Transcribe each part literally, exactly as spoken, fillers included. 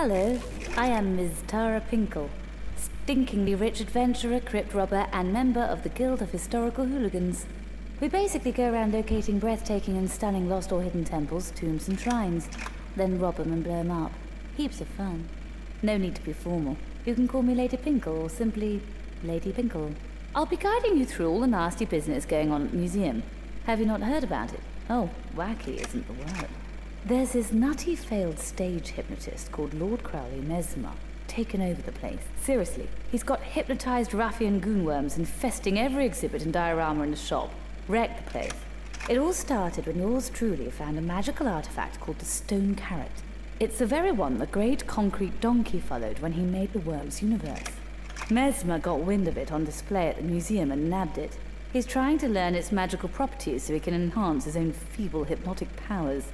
Hello, I am Miz Tara Pinkle, stinkingly rich adventurer, crypt robber, and member of the Guild of Historical Hooligans. We basically go around locating breathtaking and stunning lost or hidden temples, tombs, and shrines, then rob them and blow them up. Heaps of fun. No need to be formal. You can call me Lady Pinkle, or simply Lady Pinkle. I'll be guiding you through all the nasty business going on at the museum. Have you not heard about it? Oh, wacky isn't the word. There's this nutty failed stage hypnotist called Lord Crowley Mesmer, taken over the place. Seriously, he's got hypnotized ruffian goonworms infesting every exhibit and diorama in the shop. Wrecked the place. It all started when yours truly found a magical artifact called the Stone Carrot. It's the very one the great concrete donkey followed when he made the Worms universe. Mesmer got wind of it on display at the museum and nabbed it. He's trying to learn its magical properties so he can enhance his own feeble hypnotic powers.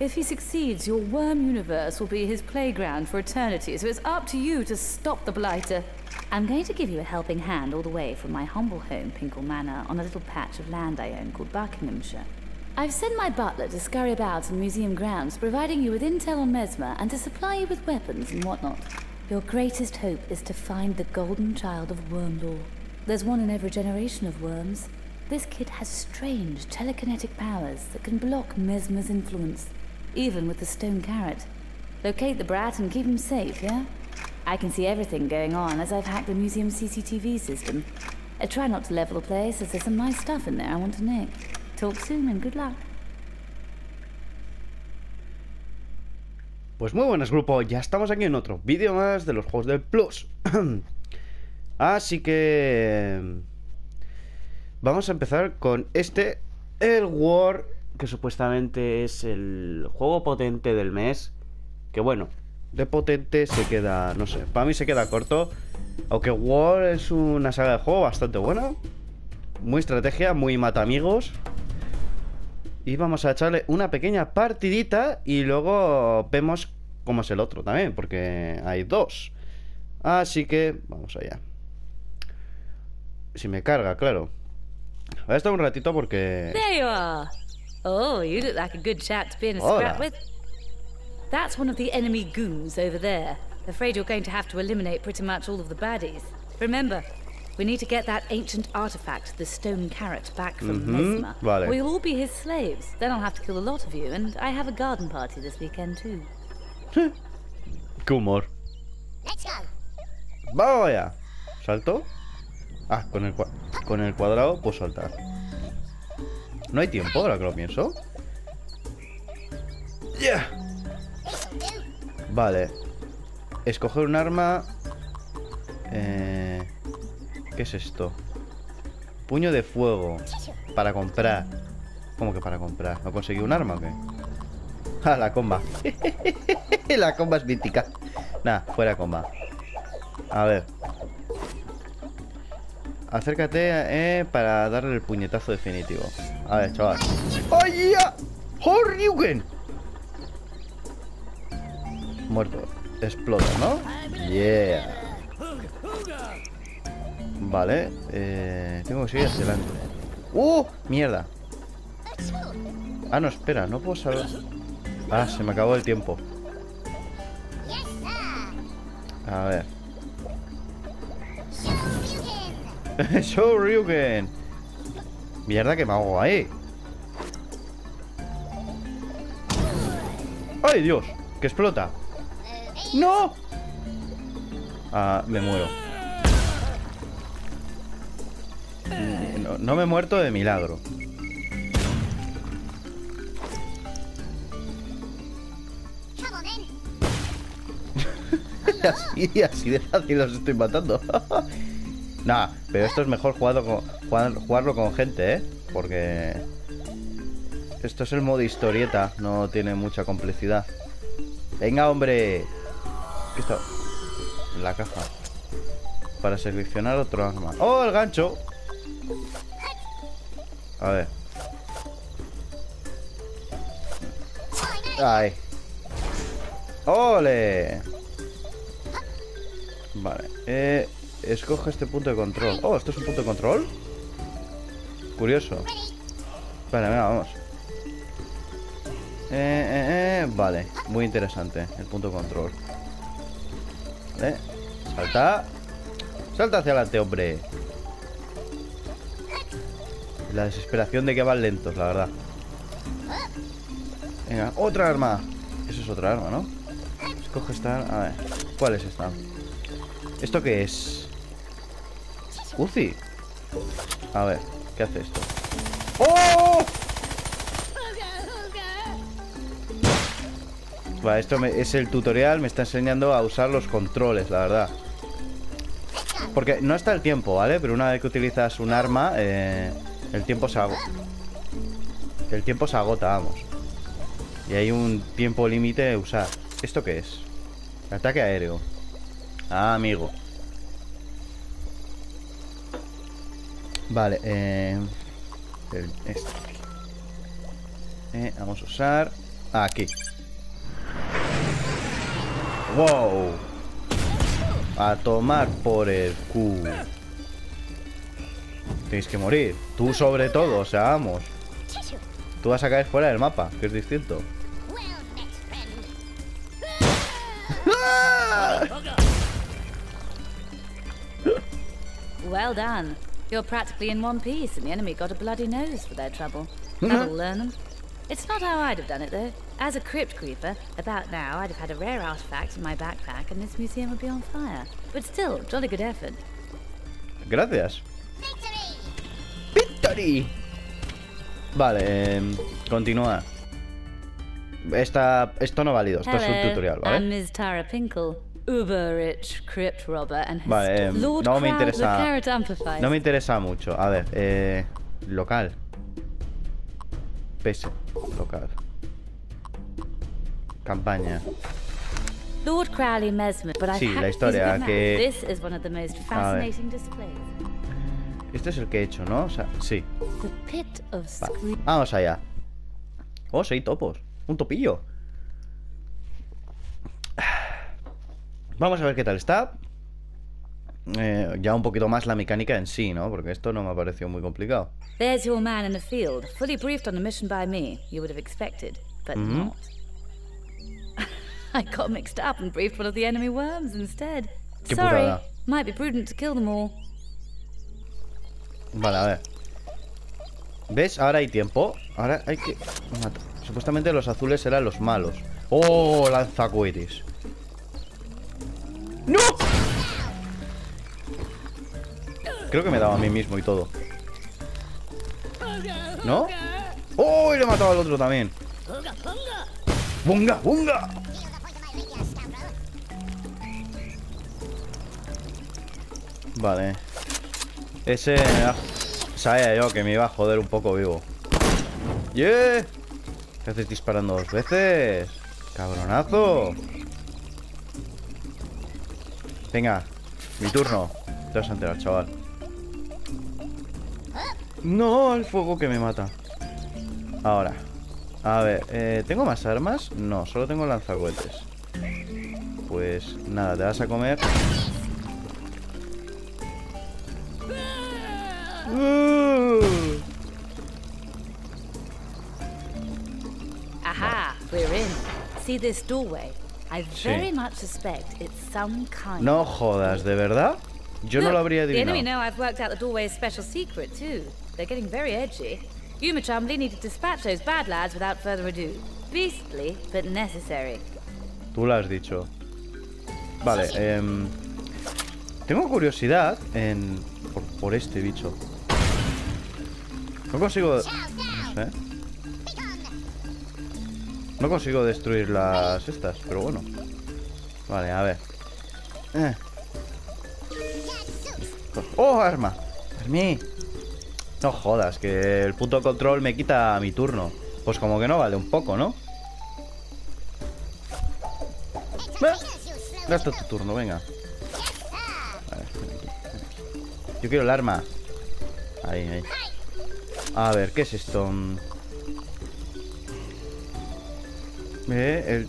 If he succeeds, your worm universe will be his playground for eternity, so it's up to you to stop the blighter. I'm going to give you a helping hand all the way from my humble home, Pinkle Manor, on a little patch of land I own called Buckinghamshire. I've sent my butler to scurry about in museum grounds, providing you with intel on Mesmer and to supply you with weapons and whatnot. Your greatest hope is to find the golden child of worm lore. There's one in every generation of worms. This kid has strange telekinetic powers that can block Mesmer's influence, even with the Stone Carrot. Locate the brat and keep him safe, yeah? I can see everything going on as I've hacked the museum C C T V system. I try not to level the place as there's some nice stuff in there I want to nick. Talk soon and good luck. Pues muy buenas, grupo, ya estamos aquí en otro vídeo más de los juegos del Plus. Así que vamos a empezar con este, el War, que supuestamente es el juego potente del mes. Que bueno, de potente se queda, no sé, para mí se queda corto. Aunque War es una saga de juego bastante buena, muy estrategia, muy mata amigos. Y vamos a echarle una pequeña partidita y luego vemos cómo es el otro también, porque hay dos. Así que vamos allá. Si me carga, claro. Voy a estar un ratito porque... Oh, you look like a good chap to be in a scrap with. That's one of the enemy goons over there. Afraid you're going to have to eliminate pretty much all of the baddies. Remember, we need to get that ancient artifact, the Stone Carrot, back from mm-hmm. Mesmer. Vale. We'll all be his slaves. Then I'll have to kill a lot of you, and I have a garden party this weekend too. Qué humor. Let's go. Vamos allá. ¿Salto? Ah, con el, con el cuadrado puedo saltar. No hay tiempo, ahora que lo pienso. Yeah. Vale. Escoger un arma. Eh, ¿Qué es esto? Puño de fuego. Para comprar. ¿Cómo que para comprar? ¿No conseguí un arma o qué? Ah, la comba. La comba es mítica. Nah, fuera comba. A ver. Acércate eh, para darle el puñetazo definitivo. A ver, chaval. ¡Oye! ¡Oh, Ryugen! Muerto. Explota, ¿no? Yeah. Vale. Eh, tengo que seguir hacia adelante. ¡Uh! ¡Mierda! Ah, no, espera. No puedo saber. Ah, se me acabó el tiempo. A ver. ¡Show Ryugen! Mierda, que me hago ahí. ¡Ay, Dios! ¡Que explota! ¡No! Ah, me muero. No, no me he muerto de milagro. así, así de fácil los estoy matando. Nah, pero esto es mejor jugado con, jugar, jugarlo con gente, ¿eh? Porque esto es el modo historieta, no tiene mucha complejidad. ¡Venga, hombre! ¿Qué está? En la caja. Para seleccionar otro arma. ¡Oh, el gancho! A ver. ¡Ay! ¡Ole! Vale, eh... escoge este punto de control. Oh, ¿esto es un punto de control? Curioso. Vale, venga, vamos. Eh, eh, eh. Vale, muy interesante el punto de control. ¿Eh? Salta. Salta hacia adelante, hombre. La desesperación de que van lentos, la verdad. Venga, otra arma. Eso es otra arma, ¿no? Escoge esta. A ver, ¿cuál es esta? ¿Esto qué es? Uzi. A ver, ¿qué hace esto? ¡Oh! Vale, esto me, es el tutorial. Me está enseñando a usar los controles, la verdad. Porque no está el tiempo, ¿vale? Pero una vez que utilizas un arma, eh, el tiempo se agota. El tiempo se agota, vamos. Y hay un tiempo límite de usar. ¿Esto qué es? Ataque aéreo. Ah, amigo. Vale, eh... El, este. eh vamos a usar... Aquí. ¡Wow! A tomar por el culo. Tenéis que morir. Tú sobre todo, o sea, vamos. Tú vas a caer fuera del mapa, que es distinto. Well done. You're practically in one piece, and the enemy got a bloody nose for their trouble. That'll learn them. It's not how I'd have done it, though. As a crypt creeper, about now I'd have had a rare artifact in my backpack, and this museum would be on fire. But still, jolly good effort. Gracias. Victory. Victory. Vale, eh, continúa. Esta, esto no válido. Esto Hello, es un tutorial, ¿vale? I'm Miss Tara Pinkle. Uber rich crypt robber and vale, eh, Lord no me interesa. No me interesa mucho. A ver, eh, local. P S, local. Campaña. Lord Crowley Mesmer, but I sí, la historia que. This is one of the most fascinating displays. Este es el que he hecho, ¿no? O sea, sí. The pit of vale. Vamos allá. Oh, sí, topos. Un topillo. Vamos a ver qué tal está. Eh, ya un poquito más la mecánica en sí, ¿no? Porque esto no me ha parecido muy complicado. There's your man in the field, fully briefed on a mission by me. You would have expected, but mm-hmm. not. I got mixed up and briefed one of the enemy worms instead. Qué Sorry, putada. Might be prudent to kill them all. Vale, a ver. ¿Ves? Ahora hay tiempo. Ahora hay que... Supuestamente los azules eran los malos. ¡Oh! Lanzacohetes. ¡No! Creo que me he dado a mí mismo y todo. ¿No? ¡Oh! Y le he matado al otro también. ¡Bunga! ¡Bunga! Vale. Ese... Sabía yo que me iba a joder un poco vivo. ¡Yeah! ¿Qué haces disparando dos veces? ¡Cabronazo! Venga, mi turno. Te vas a enterar, chaval. No, el fuego que me mata. Ahora. A ver, eh, ¿tengo más armas? No, solo tengo lanzacohetes. Pues nada, te vas a comer. Uh. Ajá, we're in. See this doorway. I very sí. much suspect it's some kind. No jodas, ¿de verdad? Yo Look, no lo habría adivinado. The enemy know I've worked out the doorway's special secret too. They're getting very edgy. You, Chumley, need to dispatch those bad lads without further ado. Beastly, but necessary. Tú lo has dicho. Vale, eh, tengo curiosidad en por, por este bicho. No consigo... No sé. No consigo destruir las estas, pero bueno. Vale, a ver. Eh. ¡Oh, arma! ¡Armí! No jodas, que el puto control me quita mi turno. Pues como que no vale un poco, ¿no? ¿Eh? Gasta tu turno, venga. A ver, ven aquí, ven aquí. Yo quiero el arma. Ahí, ahí. A ver, ¿qué es esto? Eh, el...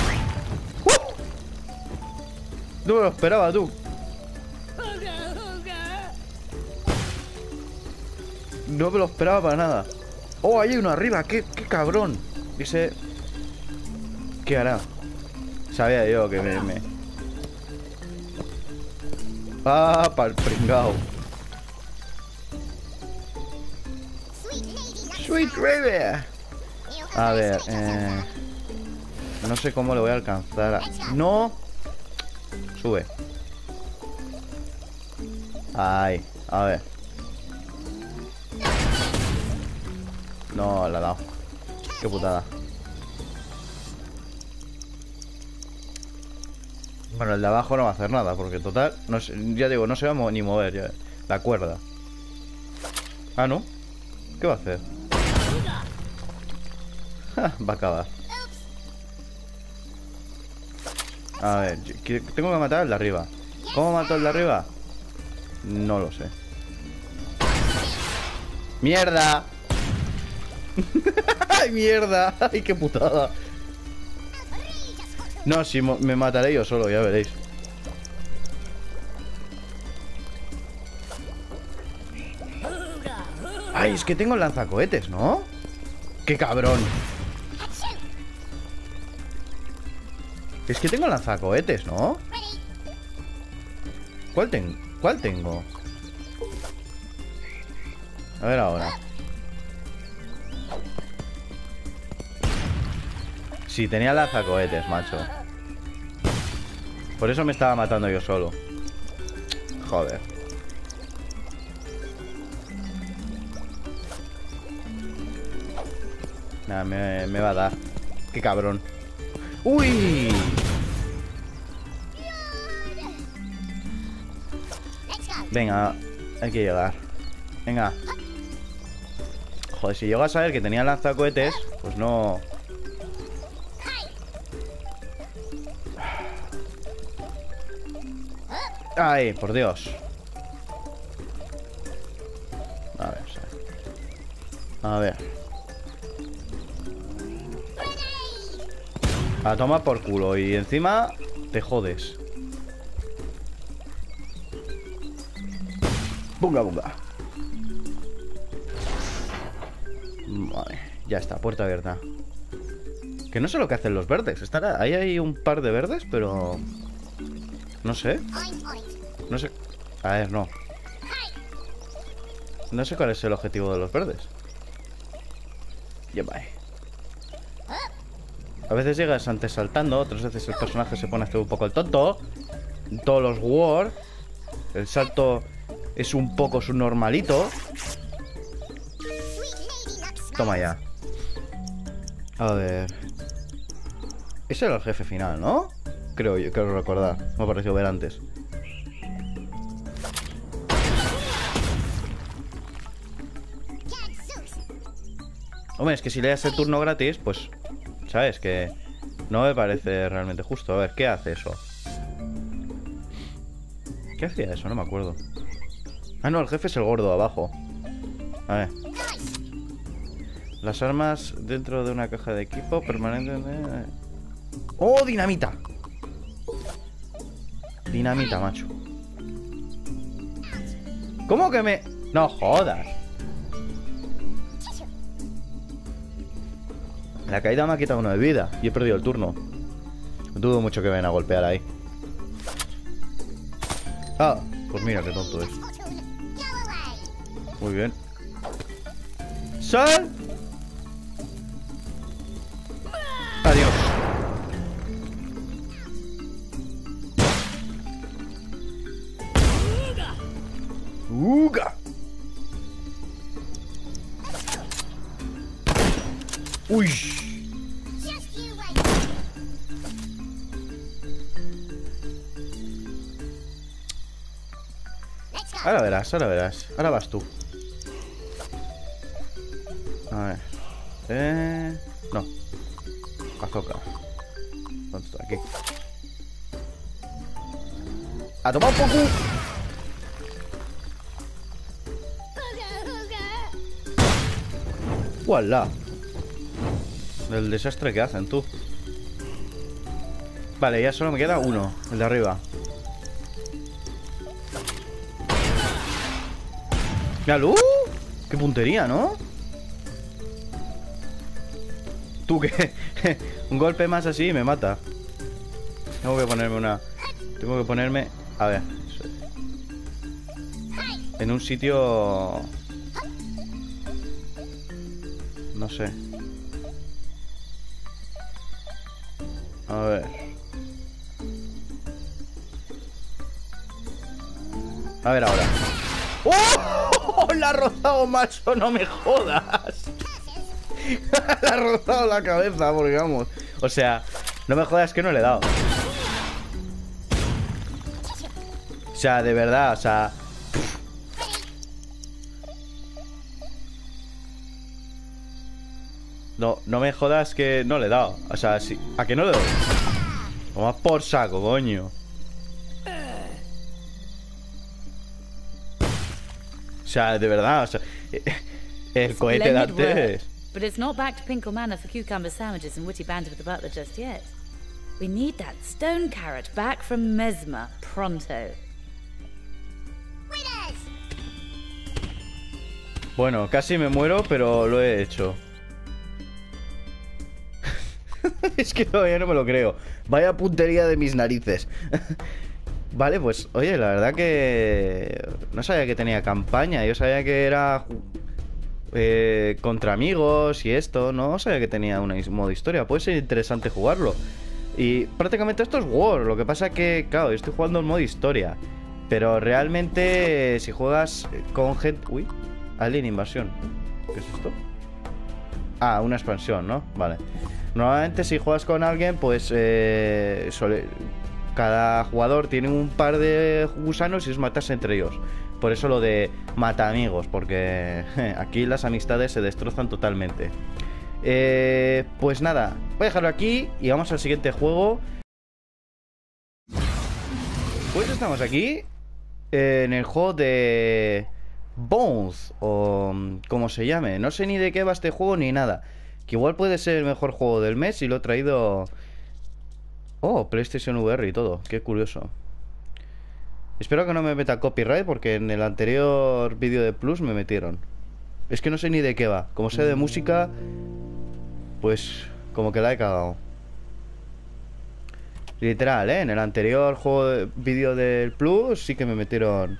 Vale. ¡Uh! No me lo esperaba, tú. No me lo esperaba para nada. Oh, hay uno arriba, qué, qué cabrón. Dice... ¿Qué he ganado? Sabía yo que me... me... Ah, pa'l pringao. Sweet River. A ver, eh... no sé cómo lo voy a alcanzar. A... ¡No! Sube. Ahí, a ver. No, la ha dado. Qué putada. Bueno, el de abajo no va a hacer nada, porque total, no se, ya digo, no se va a ni mover ya, la cuerda. Ah, ¿no? ¿Qué va a hacer? Ja, va a acabar. A ver, tengo que matar al de arriba. ¿Cómo mato al de arriba? No lo sé. ¡Mierda! ¡Ay, mierda! ¡Ay, qué putada! No, si me mataré yo solo, ya veréis. Ay, es que tengo el lanzacohetes, ¿no? ¡Qué cabrón! Es que tengo el lanzacohetes, ¿no? ¿Cuál, ten ¿Cuál tengo? A ver ahora. Sí, tenía lanzacohetes, macho. Por eso me estaba matando yo solo. Joder. Nah, me, me va a dar. Qué cabrón. ¡Uy! Venga, hay que llegar. Venga. Joder, si llego a saber que tenía lanzacohetes, pues no... ¡Ay, por Dios! A ver, a ver. A tomar por culo y encima te jodes. Bunga, bunga. Vale, ya está, puerta abierta. Que no sé lo que hacen los verdes. Estará, ahí hay un par de verdes, pero... No sé. No sé. A ver, no. No sé cuál es el objetivo de los verdes. Llevai. A veces llegas antes saltando, otras veces el personaje se pone a hacer un poco el tonto. Todos los War. El salto es un poco su normalito. Toma ya. A ver. Ese era el jefe final, ¿no? Creo yo, creo recordar. Me ha parecido ver antes. Hombre, es que si le das el turno gratis, pues... ¿Sabes? Que no me parece realmente justo. A ver, ¿qué hace eso? ¿Qué hacía eso? No me acuerdo. Ah, no, el jefe es el gordo, abajo. A ver. Las armas dentro de una caja de equipo permanente... De... ¡Oh, dinamita! Dinamita, macho. ¿Cómo que me...? No jodas. La caída me ha quitado uno de vida y he perdido el turno. Dudo mucho que vayan a golpear ahí. Ah, pues mira qué tonto es. Muy bien. ¡Sal! Adiós. ¡Uga! ¡Uy! Ahora verás, ahora verás. Ahora vas tú. A ver. Eh... No. Azúcar. ¿Dónde está? Aquí. ¡A tomar un poco! ¡Wala! El desastre que hacen, tú. Vale, ya solo me queda uno, el de arriba. ¡Míralo! ¡Qué puntería, ¿no? Tú que un golpe más así me mata. Tengo que ponerme una... Tengo que ponerme... A ver. En un sitio... No sé. A ver. A ver ahora. ¡Oh! La ha rozado, macho, no me jodas. La ha rozado la cabeza, porque vamos. O sea, no me jodas que no le he dado. O sea, de verdad, o sea... No, no me jodas que no le he dado. O sea, sí. ¿A que no le doy? Toma por saco, coño. O sea, de verdad, o sea... El cohete de antes. But it's not back to Pinkle Manor for cucumber sandwiches and witty banter with the butler just yet. We need that stone carrot back from Mesmer pronto. Bueno, casi me muero, pero lo he hecho. Es que todavía no me lo creo. Vaya puntería de mis narices. Vale, pues, oye, la verdad que... No sabía que tenía campaña. Yo sabía que era... Eh, contra amigos y esto. No sabía que tenía un modo historia. Puede ser interesante jugarlo. Y prácticamente esto es War. Lo que pasa que, claro, yo estoy jugando en modo historia. Pero realmente, si juegas con gente... Uy, Alien Invasión. ¿Qué es esto? Ah, una expansión, ¿no? Vale. Normalmente si juegas con alguien, pues eh, suele... cada jugador tiene un par de gusanos y os matas entre ellos. Por eso lo de mata amigos, porque je, aquí las amistades se destrozan totalmente. Eh, pues nada, voy a dejarlo aquí y vamos al siguiente juego. Pues estamos aquí eh, en el juego de BOUND, o como se llame. No sé ni de qué va este juego ni nada. Que igual puede ser el mejor juego del mes y lo he traído... Oh, PlayStation V R y todo, qué curioso. Espero que no me meta copyright porque en el anterior vídeo de Plus me metieron. Es que no sé ni de qué va. Como sé de música, pues como que la he cagado. Literal, ¿eh? En el anterior juego de... vídeo del Plus sí que me metieron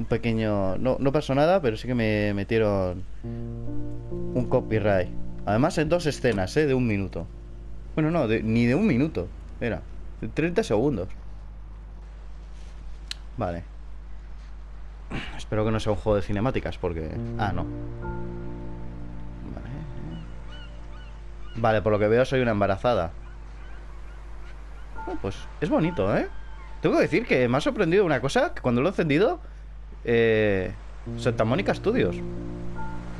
un pequeño... No, no pasó nada, pero sí que me metieron un copyright. Además en dos escenas, ¿eh? De un minuto. Bueno, no, de, ni de un minuto. Era, de treinta segundos. Vale. Espero que no sea un juego de cinemáticas, porque... Ah, no. Vale. Vale, por lo que veo soy una embarazada. Bueno, pues es bonito, ¿eh? Tengo que decir que me ha sorprendido una cosa, que cuando lo he encendido... Eh, Santa Mónica Studios.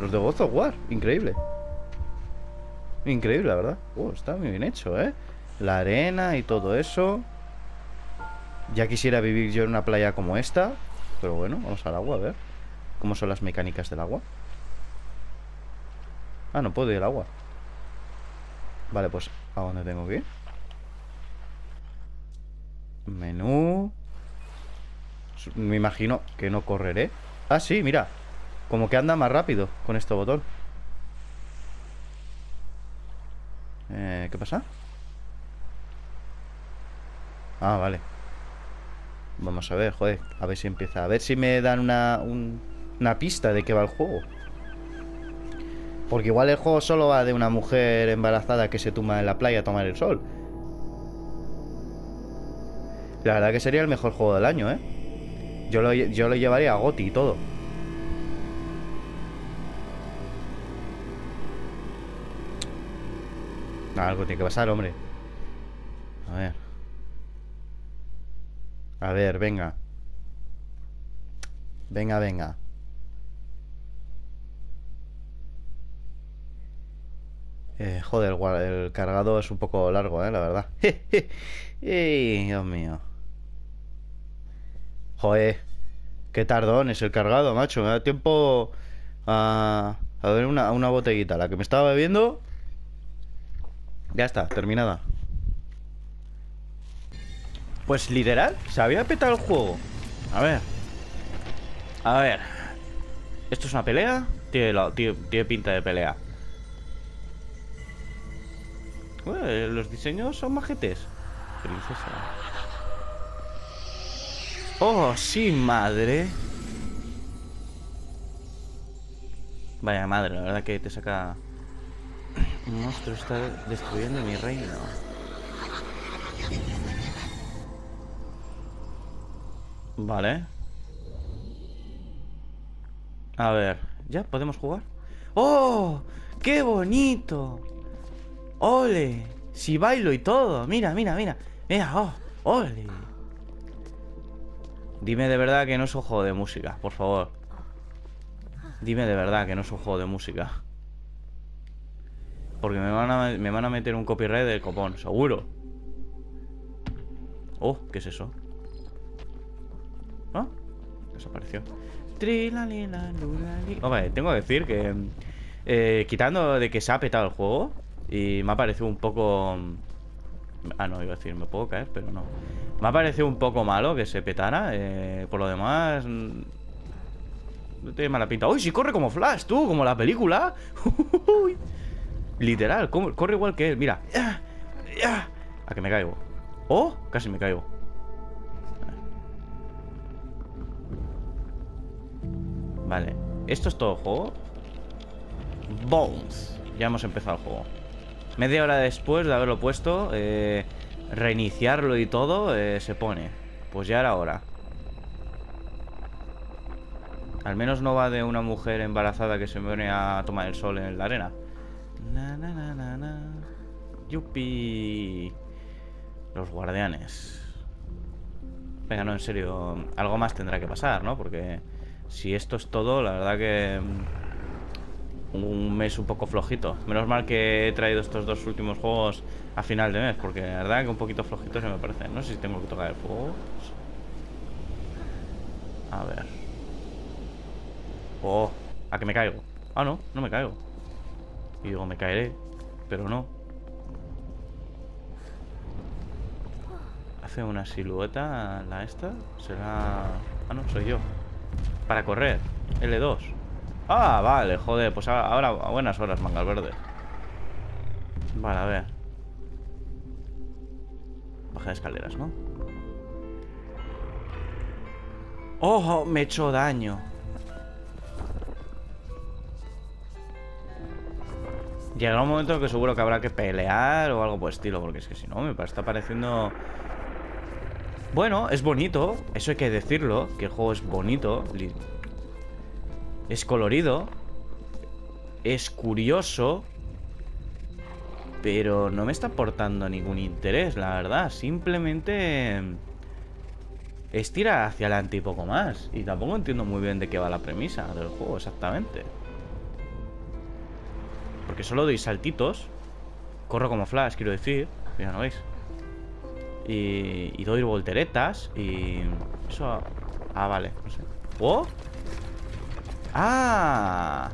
Los de God of War, increíble. Increíble, la verdad. Oh, está muy bien hecho, ¿eh? La arena y todo eso. Ya quisiera vivir yo en una playa como esta. Pero bueno, vamos al agua a ver cómo son las mecánicas del agua. Ah, no puedo ir al agua. Vale, pues ¿a dónde tengo que ir? Menú. Me imagino que no correré. Ah, sí, mira. Como que anda más rápido con este botón. Eh, ¿qué pasa? Ah, vale. Vamos a ver, joder. A ver si empieza. A ver si me dan una, un, una pista de qué va el juego. Porque igual el juego solo va de una mujer embarazada que se tumba en la playa a tomar el sol. La verdad que sería el mejor juego del año, ¿eh? Yo lo, yo lo llevaría a GOTY y todo. Algo tiene que pasar, hombre. A ver. A ver, venga. Venga, venga. Eh, joder, el cargado es un poco largo, eh, la verdad. Ey, Dios mío. Joder. Qué tardón es el cargado, macho. Me da tiempo a, a ver una, una botellita. La que me estaba bebiendo... Ya está, terminada. Pues literal, se había petado el juego. A ver. A ver. ¿Esto es una pelea? Tiene, la, tiene, tiene pinta de pelea. Bueno, los diseños son majetes. Princesa. Oh, sí, madre. Vaya madre, la verdad que te saca. Un monstruo está destruyendo mi reino. Vale. A ver, ¿ya podemos jugar? ¡Oh! ¡Qué bonito! ¡Ole! Si bailo y todo. Mira, mira, mira. Mira, oh, ole. Dime de verdad que no es un juego de música, por favor. Dime de verdad que no es un juego de música. Porque me van a, me van a meter un copyright del copón, seguro. Oh, ¿qué es eso? ¿Ah? Desapareció. Oh, vale, tengo que decir que eh, quitando de que se ha petado el juego y me ha parecido un poco... Ah, no, iba a decir, me puedo caer, pero no. Me ha parecido un poco malo que se petara. eh, Por lo demás... No tiene mala pinta. ¡Uy, si corre como Flash, tú! Como la película. ¡Uy! Literal, corre igual que él, mira. A que me caigo. Oh, casi me caigo. Vale, esto es todo el juego. Bounds. Ya hemos empezado el juego. Media hora después de haberlo puesto, eh, reiniciarlo y todo, eh, se pone. Pues ya era hora. Al menos no va de una mujer embarazada que se pone a tomar el sol en la arena. Na, na, na, na, na. Yupi. Los guardianes. Venga, no, en serio. Algo más tendrá que pasar, ¿no? Porque si esto es todo, la verdad que un mes un poco flojito. Menos mal que he traído estos dos últimos juegos a final de mes, porque la verdad que un poquito flojito se me parece. No sé si tengo que tocar el fuego. A ver. Oh, a que me caigo. Ah, no, no me caigo. Y digo, me caeré, pero no. Hace una silueta la esta. Será... Ah, no, soy yo. Para correr, L dos. Ah, vale, joder, pues ahora a buenas horas, mangas verdes. Vale, a ver. Baja de escaleras, ¿no? ¡Oh, me he hecho daño! Llegará un momento que seguro que habrá que pelear o algo por estilo, porque es que si no, me está pareciendo... Bueno, es bonito, eso hay que decirlo, que el juego es bonito, es colorido, es curioso, pero no me está aportando ningún interés, la verdad. Simplemente estira hacia adelante y poco más, y tampoco entiendo muy bien de qué va la premisa del juego exactamente. Porque solo doy saltitos. Corro como Flash, quiero decir. Mira, ¿no veis? Y, y doy volteretas. Y... Eso... Ah, vale, no sé. ¡Oh! ¡Ah!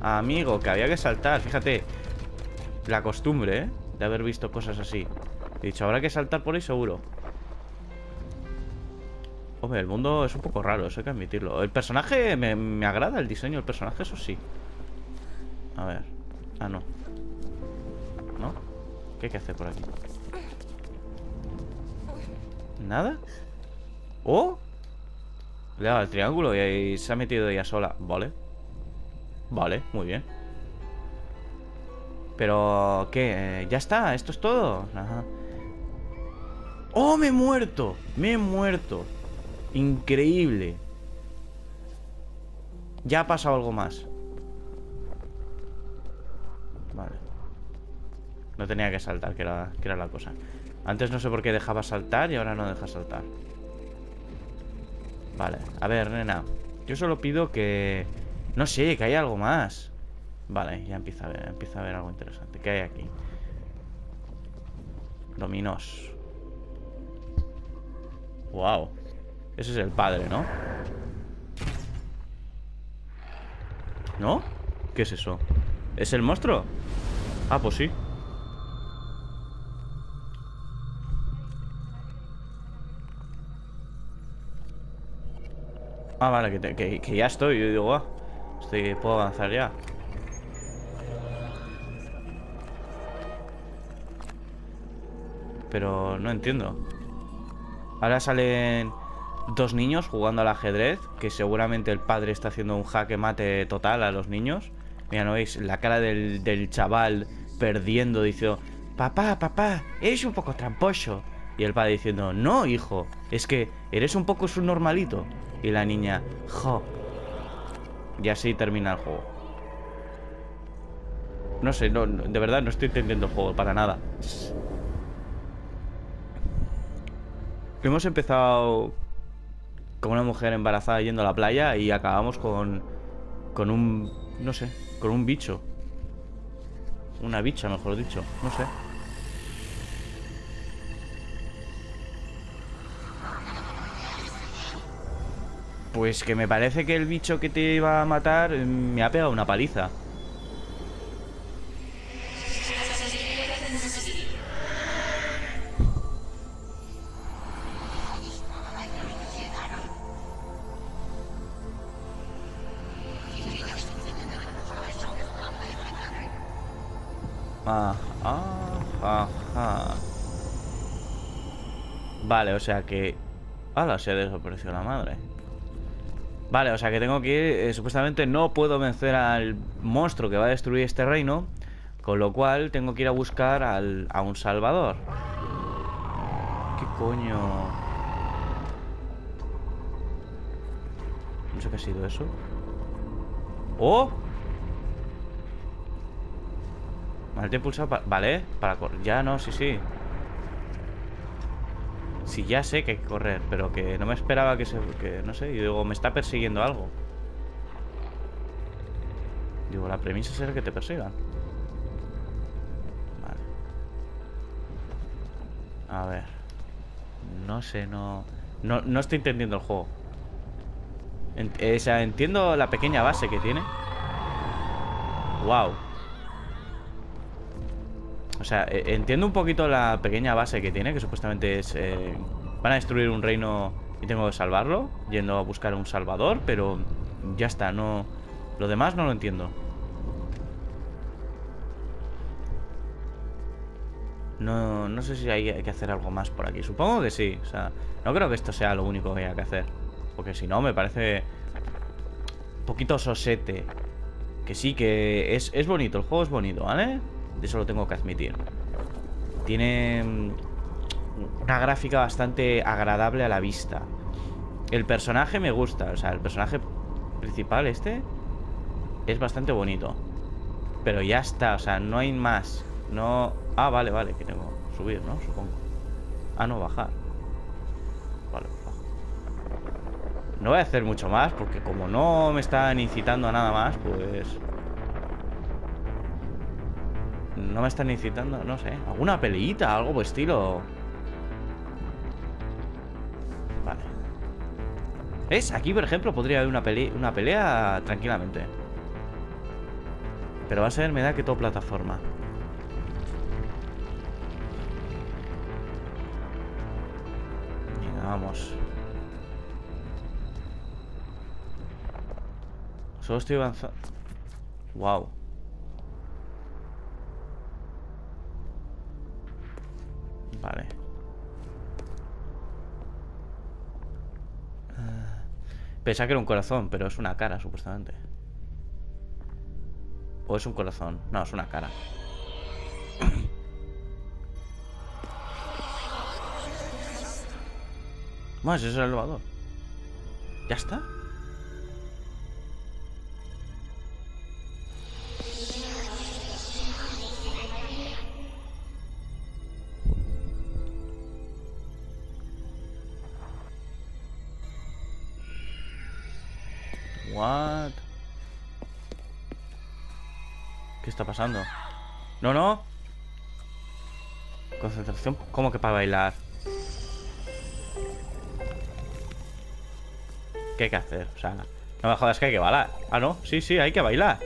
Amigo, que había que saltar. Fíjate. La costumbre, ¿eh? De haber visto cosas así. He dicho, habrá que saltar por ahí seguro. Hombre, el mundo es un poco raro, eso hay que admitirlo. El personaje... Me, me agrada el diseño del personaje, eso sí. A ver... Ah, no. ¿No? ¿Qué hay que hacer por aquí? ¿Nada? ¡Oh! Le he dado al triángulo y ahí se ha metido ella sola. Vale. Vale, muy bien. Pero... ¿qué? ¿Ya está? ¿Esto es todo? Ajá. ¡Oh, me he muerto! Me he muerto. Increíble. Ya ha pasado algo más. Vale. No tenía que saltar, que era, que era la cosa. Antes no sé por qué dejaba saltar y ahora no deja saltar. Vale, a ver, nena. Yo solo pido que... No sé, que haya algo más. Vale, ya empieza a ver, empieza a ver algo interesante. ¿Qué hay aquí? Dominos. Wow. Ese es el padre, ¿no? ¿No? ¿Qué es eso? ¿Es el monstruo? Ah, pues sí. Ah, vale, que, te, que, que ya estoy. Yo digo, ah, estoy, puedo avanzar ya. Pero no entiendo. Ahora salen dos niños jugando al ajedrez, que seguramente el padre está haciendo un jaque mate total a los niños. Mira, ¿no veis? La cara del, del chaval perdiendo, diciendo: papá, papá, eres un poco tramposo. Y el padre diciendo: no, hijo, es que eres un poco subnormalito. Y la niña: jo. Y así termina el juego. No sé, no, de verdad no estoy entendiendo el juego para nada. Hemos empezado con una mujer embarazada yendo a la playa y acabamos con con un, no sé, con un bicho. Una bicha, mejor dicho, no sé. Pues que me parece que el bicho que te iba a matar me ha pegado una paliza. Ajá, ajá. Vale, o sea que... ¡Hala! Se ha desaparecido la madre. Vale, o sea que tengo que ir... Eh, supuestamente no puedo vencer al monstruo que va a destruir este reino, con lo cual tengo que ir a buscar al, a un salvador. ¿Qué coño? No sé qué ha sido eso. ¡Oh! Marte pulsado para... Vale, para correr. Ya no, sí, sí. Sí, ya sé que hay que correr, pero que no me esperaba que se... Que, no sé, yo digo, me está persiguiendo algo. Digo, la premisa será que te persigan. Vale. A ver. No sé, no... No, no estoy entendiendo el juego. Ent- eh, o sea, entiendo la pequeña base que tiene. Wow. O sea, entiendo un poquito la pequeña base que tiene, que supuestamente es... Eh, van a destruir un reino y tengo que salvarlo, yendo a buscar un salvador, pero ya está, no... Lo demás no lo entiendo. No, no sé si hay que hacer algo más por aquí. Supongo que sí, o sea, no creo que esto sea lo único que haya que hacer. Porque si no, me parece... un poquito sosete. Que sí, que es, es bonito, el juego es bonito, ¿vale? De eso lo tengo que admitir. Tiene una gráfica bastante agradable a la vista. El personaje me gusta. O sea, el personaje principal este es bastante bonito. Pero ya está, o sea, no hay más. No... Ah, vale, vale, que tengo que subir, ¿no? Supongo. Ah, no, bajar. Vale, bajo. No voy a hacer mucho más, porque como no me están incitando a nada más, pues... No me están incitando, no sé. ¿Alguna peleita? Algo por estilo. Vale. ¿Ves? Aquí, por ejemplo, podría haber una pelea, una pelea tranquilamente. Pero va a ser, me da que todo plataforma. Venga, vamos. Solo estoy avanzando. Wow. Vale. Pensaba que era un corazón, pero es una cara, supuestamente. O es un corazón. No, es una cara. Más, ese es el elevador. ¿Ya está? What? ¿Qué está pasando? No, no. Concentración. ¿Cómo que para bailar? ¿Qué hay que hacer? O sea, no me jodas que hay que bailar. Ah, no. Sí, sí, hay que bailar.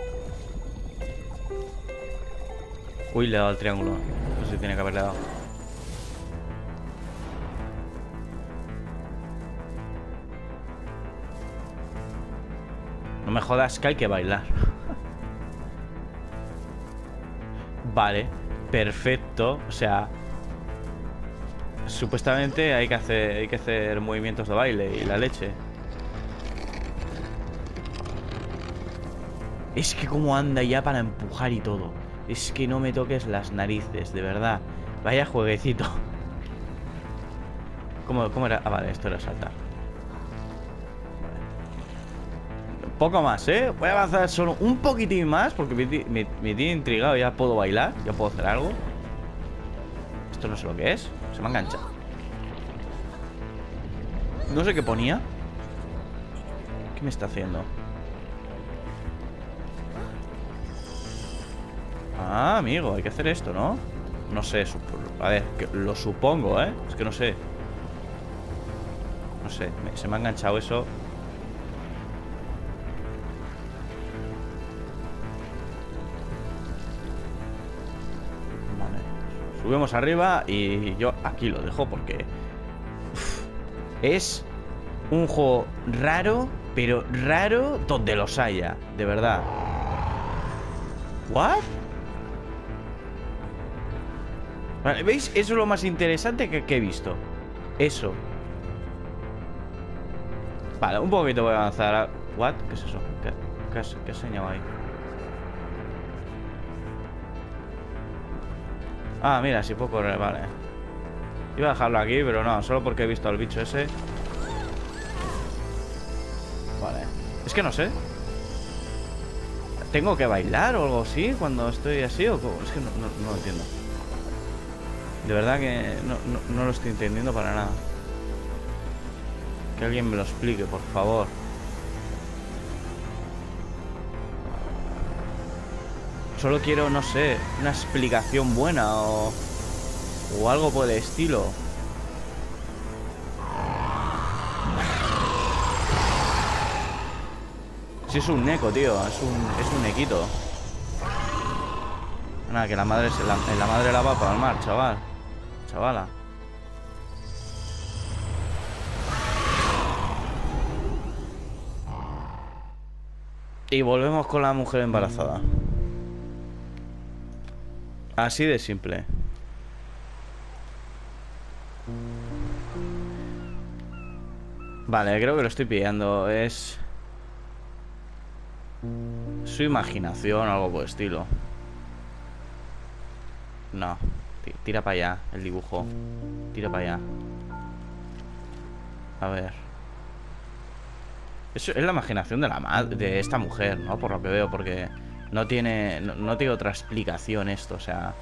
Uy, le he dado al triángulo. No sé si tiene que haberle dado. No me jodas que hay que bailar. Vale, perfecto. O sea, Supuestamente hay que hacer, hay que hacer movimientos de baile y la leche. Es que cómo anda ya para empujar y todo. Es que no me toques las narices, de verdad. Vaya jueguecito. ¿Cómo, cómo era? Ah, vale, esto era saltar. Un poco más, ¿eh? Voy a avanzar solo un poquitín más porque me, me, me tiene intrigado. Ya puedo bailar, ya puedo hacer algo. Esto no sé lo que es. Se me ha enganchado. No sé qué ponía. ¿Qué me está haciendo? Ah, amigo, hay que hacer esto, ¿no? No sé, a ver, que lo supongo, ¿eh? Es que no sé. No sé, me, se me ha enganchado eso. Vale. Subimos arriba y yo aquí lo dejo porque... Uf, es un juego raro, pero raro donde los haya, de verdad. ¿What? Vale, ¿veis? Eso es lo más interesante que, que he visto. Eso. Vale, un poquito voy a avanzar a... ¿What? ¿Qué es eso? ¿Qué, qué has, qué has señalado ahí? Ah, mira, si puedo correr, vale. Iba a dejarlo aquí, pero no, solo porque he visto al bicho ese. Vale. Es que no sé. ¿Tengo que bailar o algo así cuando estoy así o cómo? Es que no, no, no lo entiendo. De verdad que no, no, no lo estoy entendiendo para nada. Que alguien me lo explique, por favor. Solo quiero, no sé, una explicación buena o, o algo por el estilo. Si sí, es un eco, tío. Es un, es un equito. Nada, que la madre se la, la madre la va para el mar, chaval. Chavala. Y volvemos con la mujer embarazada. Así de simple. Vale, creo que lo estoy pillando. Es su imaginación o algo por el estilo. No, tira para allá el dibujo. Tira para allá. A ver. Eso es la imaginación de la madre, de esta mujer, ¿no? Por lo que veo, porque no tiene, no, no tiene otra explicación esto, o sea,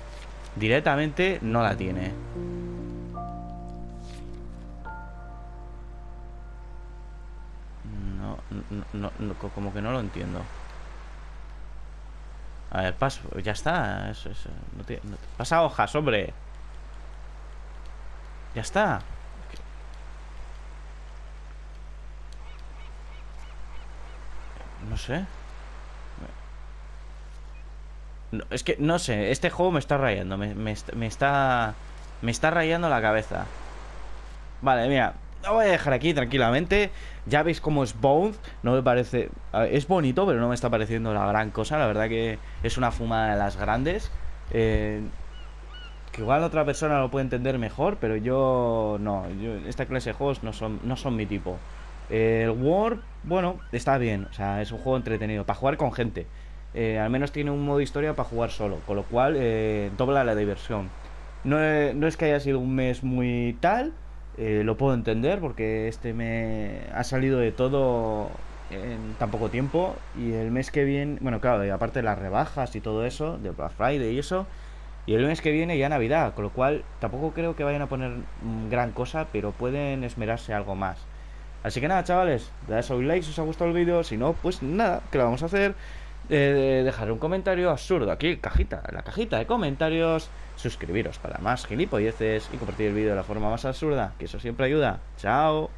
directamente no la tiene. No, no, no, no como que no lo entiendo. A ver, paso, ya está. Eso, eso. No tiene, no, pasa hojas, hombre. Ya está. No sé. No, es que, no sé, este juego me está rayando. Me, me, me está. Me está rayando la cabeza. Vale, mira. Lo voy a dejar aquí tranquilamente. Ya veis cómo es BOUND. No me parece... Es bonito, pero no me está pareciendo la gran cosa. La verdad que es una fumada de las grandes. Eh, que igual otra persona lo puede entender mejor, pero yo no. Yo, esta clase de juegos no son, no son mi tipo. Eh, el Worms, bueno, está bien. O sea, es un juego entretenido. Para jugar con gente. Eh, al menos tiene un modo historia para jugar solo. Con lo cual, eh, dobla la diversión. No, eh, no es que haya sido un mes muy tal... Eh, lo puedo entender porque este me ha salido de todo en tan poco tiempo. Y el mes que viene, bueno, claro, y aparte de las rebajas y todo eso, de Black Friday y eso. Y el mes que viene ya Navidad, con lo cual tampoco creo que vayan a poner gran cosa, pero pueden esmerarse algo más. Así que nada, chavales, dadle a un like si os ha gustado el vídeo. Si no, pues nada, que lo vamos a hacer. Eh, dejar un comentario absurdo aquí en cajita, en la cajita de comentarios, suscribiros para más gilipolleces y compartir el vídeo de la forma más absurda, que eso siempre ayuda. Chao.